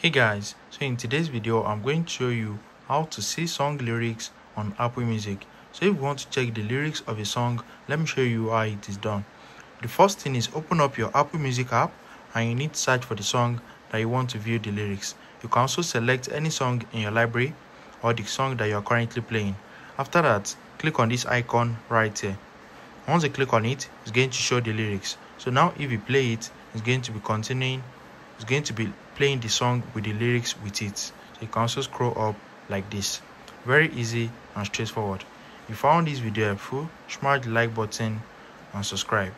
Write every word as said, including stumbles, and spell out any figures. Hey guys, so in today's video I'm going to show you how to see song lyrics on Apple Music. So if you want to check the lyrics of a song, let me show you how it is done. The first thing is open up your Apple Music app and you need to search for the song that you want to view the lyrics. You can also select any song in your library or the song that you are currently playing. After that, click on this icon right here. Once you click on it, it's going to show the lyrics. So now if you play it, it's going to be continuing It's going to be playing the song with the lyrics with it. So you can also scroll up like this. Very easy and straightforward. If you found this video helpful, smash the like button and subscribe.